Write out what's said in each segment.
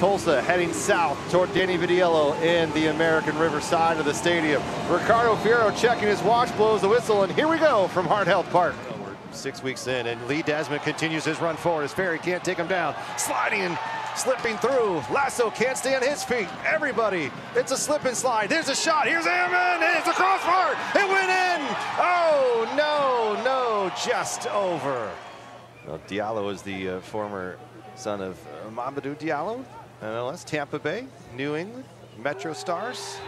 Tulsa heading south toward Danny Vidiello in the American River side of the stadium. Ricardo Fierro checking his watch, blows the whistle, and here we go from Heart Health Park. 6 weeks in, and Lee Desmond continues his run forward as Ferry can't take him down. Sliding and slipping through. Laszo can't stay on his feet. Everybody, it's a slip and slide. There's a shot. Here's Amon. It's a crossbar. It went in. Oh, no, just over. Well, Diallo is the former son of Mamadou Diallo, MLS, Tampa Bay, New England, Metro Stars.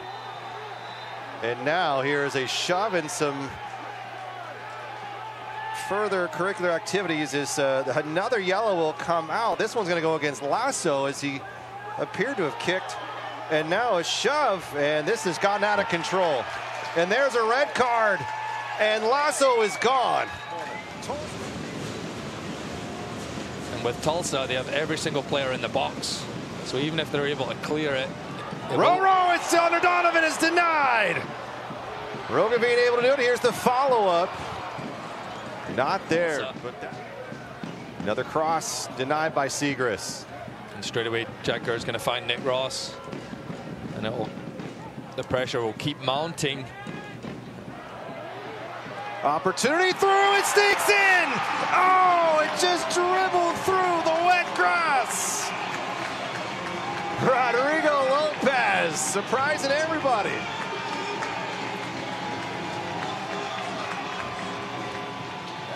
And now here is a shove and some further curricular activities is another yellow will come out. This one's going to go against Laszo as he appeared to have kicked, and now a shove, and this has gotten out of control. And there's a red card, and Laszo is gone. And with Tulsa, they have every single player in the box, so even if they're able to clear it, Roro, it's Connor Donovan is denied. Rogan being able to do it. Here's the follow-up. Not there. Another cross denied by Seagrist. And straight away, Jack Gurr is going to find Nick Ross. And the pressure will keep mounting. Opportunity through, it sneaks in! Oh, it just dribbled through the wet grass! Rodrigo Lopez surprising everybody.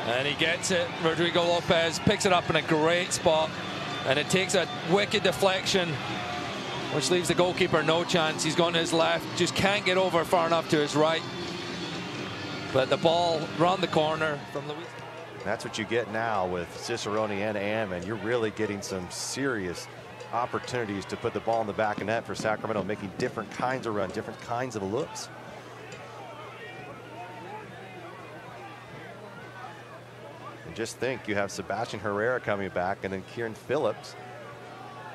And he gets it. Rodrigo Lopez picks it up in a great spot, and it takes a wicked deflection, which leaves the goalkeeper no chance. He's gone to his left, just can't get over far enough to his right. But the ball round the corner from Luis. That's what you get now with Cicerone and Amon. You're really getting some serious opportunities to put the ball in the back of net for Sacramento, making different kinds of runs, different kinds of looks. Just think, you have Sebastian Herrera coming back, and then Kieran Phillips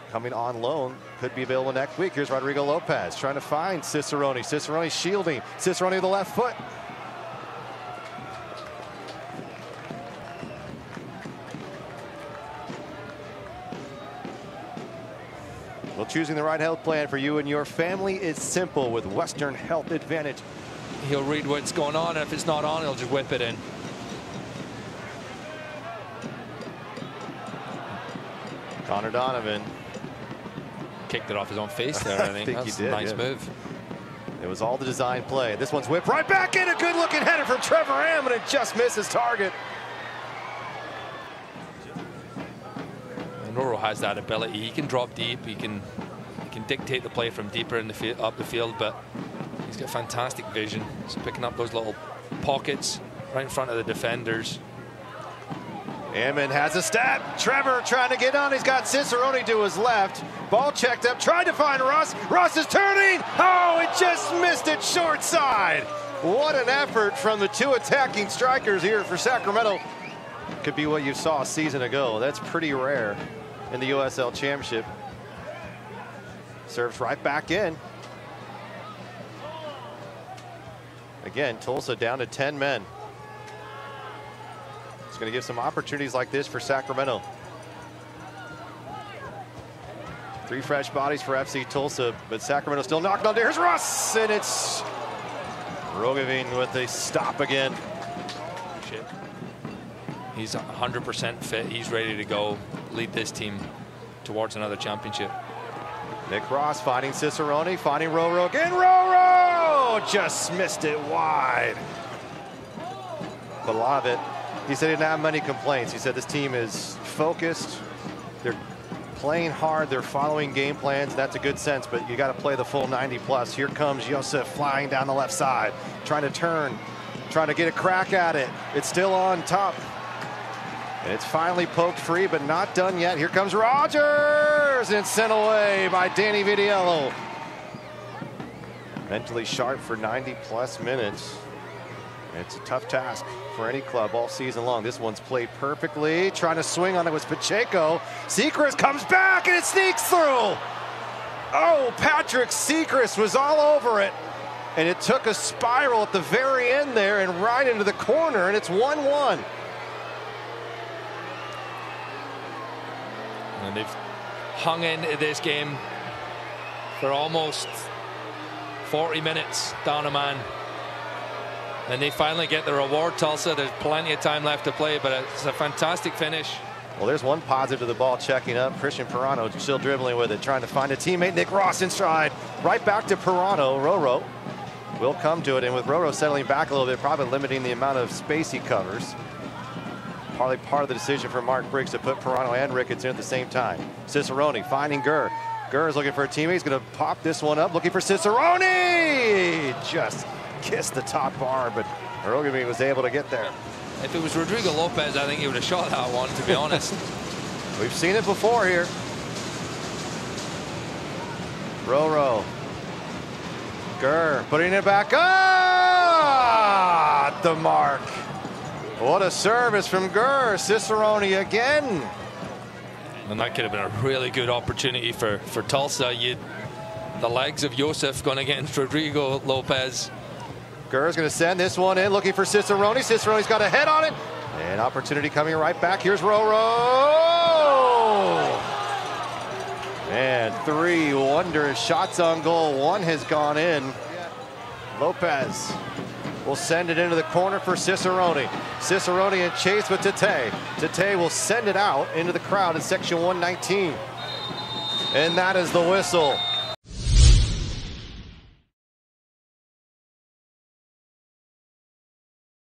coming on loan, could be available next week. Here's Rodrigo Lopez trying to find Cicerone. Cicerone shielding. Cicerone with the left foot. Well, choosing the right health plan for you and your family is simple with Western Health Advantage. He'll read what's going on, and if it's not on, he'll just whip it in. Connor Donovan kicked it off his own face there. I think that's he did. A nice move. It was all the design play. This one's whipped right back in. A good looking header from Trevor Amon, and it just misses target. And Noro has that ability. He can drop deep. He can dictate the play from deeper in the field, up the field. But he's got fantastic vision. He's picking up those little pockets right in front of the defenders. Amon has a stab. Trevor trying to get on. He's got Cicerone to his left. Ball checked up. Tried to find Russ. Russ is turning. Oh, it just missed it short side. What an effort from the two attacking strikers here for Sacramento. Could be what you saw a season ago. That's pretty rare in the USL Championship. Serves right back in. Again, Tulsa down to 10 men. Going to give some opportunities like this for Sacramento. Three fresh bodies for FC Tulsa, but Sacramento still knocked on. Here's Russ, and it's Roggeveen with a stop again. Shit. He's 100% fit. He's ready to go lead this team towards another championship. Nick Ross finding Cicerone, finding Roro again. Roro just missed it wide. Beloved. He said he didn't have many complaints. He said this team is focused. They're playing hard. They're following game plans. That's a good sense, but you got to play the full 90 plus. Here comes Yosef flying down the left side, trying to turn, trying to get a crack at it. It's still on top. And it's finally poked free, but not done yet. Here comes Rogers, and it's sent away by Danny Vidiello. Mentally sharp for 90 plus minutes. It's a tough task for any club all season long. This one's played perfectly. Trying to swing on it was Pacheco. Seagrist comes back, and it sneaks through. Oh, Patrick Seagrist was all over it. And it took a spiral at the very end there and right into the corner, and it's 1-1. And they've hung into this game for almost 40 minutes, down a man. And they finally get the reward, Tulsa. There's plenty of time left to play, but it's a fantastic finish. Well, there's one positive of the ball checking up. Christian Pirano still dribbling with it, trying to find a teammate. Nick Ross inside. Right back to Pirano. Roro will come to it, and with Roro settling back a little bit, probably limiting the amount of space he covers. Probably part of the decision for Mark Briggs to put Pirano and Ricketts in at the same time. Cicerone finding Gurr. Gurr is looking for a teammate. He's going to pop this one up, looking for Cicerone. Just kissed the top bar, but Roggeveen was able to get there. If it was Rodrigo Lopez, I think he would have shot that one, to be honest. We've seen it before here. Roro. Gurr putting it back up the mark. What a service from Gurr. Cicerone again. And that could have been a really good opportunity for Tulsa. The legs of Yosef going against Rodrigo Lopez. Gurr's going to send this one in, looking for Cicerone. Cicerone's got a head on it. An opportunity coming right back. Here's Roro. And three wondrous shots on goal. One has gone in. Lopez will send it into the corner for Cicerone. Cicerone in chase with Tate. Tate will send it out into the crowd in section 119. And that is the whistle.